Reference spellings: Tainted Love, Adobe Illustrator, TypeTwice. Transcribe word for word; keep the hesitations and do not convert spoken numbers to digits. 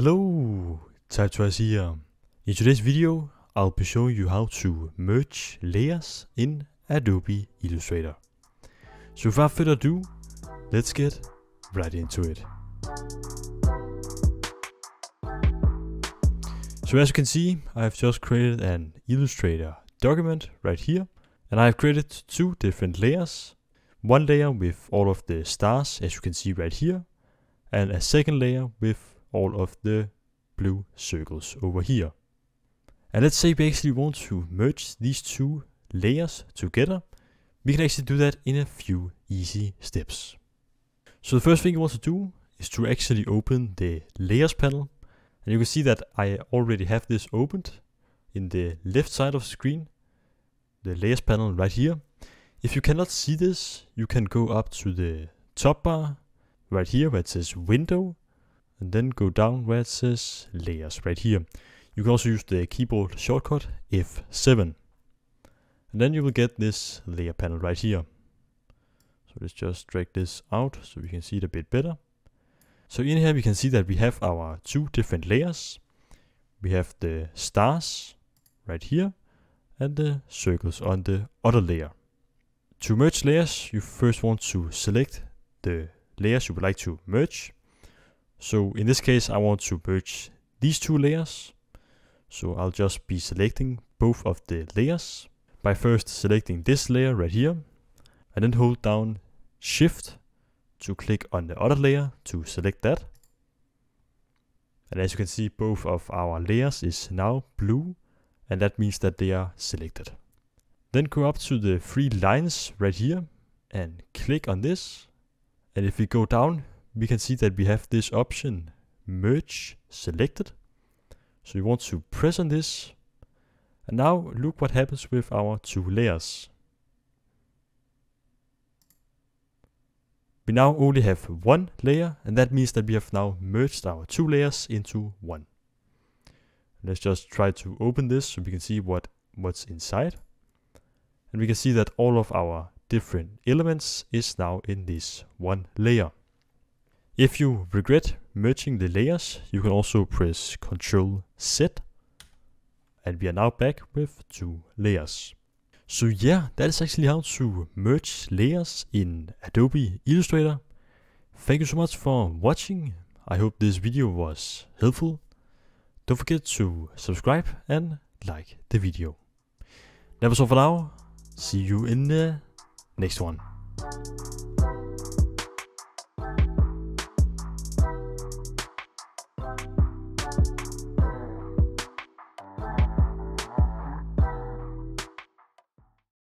Hello, TypeTwice here. In today's video, I'll be showing you how to merge layers in Adobe Illustrator. So without further ado, let's get right into it. So as you can see, I've just created an Illustrator document right here, and I've created two different layers. One layer with all of the stars, as you can see right here, and a second layer with all of the blue circles over here. And let's say we actually want to merge these two layers together. We can actually do that in a few easy steps. So the first thing you want to do is to actually open the layers panel. And you can see that I already have this opened in the left side of the screen, the layers panel right here. If you cannot see this, you can go up to the top bar right here where it says window, and then go down where it says layers right here. You can also use the keyboard shortcut F seven. And then you will get this layer panel right here. So let's just drag this out so we can see it a bit better. So in here we can see that we have our two different layers. We have the stars right here and the circles on the other layer. To merge layers, you first want to select the layers you would like to merge. So in this case, I want to merge these two layers. So I'll just be selecting both of the layers by first selecting this layer right here, and then hold down Shift to click on the other layer to select that. And as you can see, both of our layers is now blue, and that means that they are selected. Then go up to the three lines right here and click on this. And if we go down, we can see that we have this option, merge selected. So you want to press on this. And now look what happens with our two layers. We now only have one layer, and that means that we have now merged our two layers into one. Let's just try to open this so we can see what, what's inside. And we can see that all of our different elements is now in this one layer. If you regret merging the layers, you can also press control Z, and we are now back with two layers. So yeah, that is actually how to merge layers in Adobe Illustrator. Thank you so much for watching. I hope this video was helpful. Don't forget to subscribe and like the video. That was all for now. See you in the next one.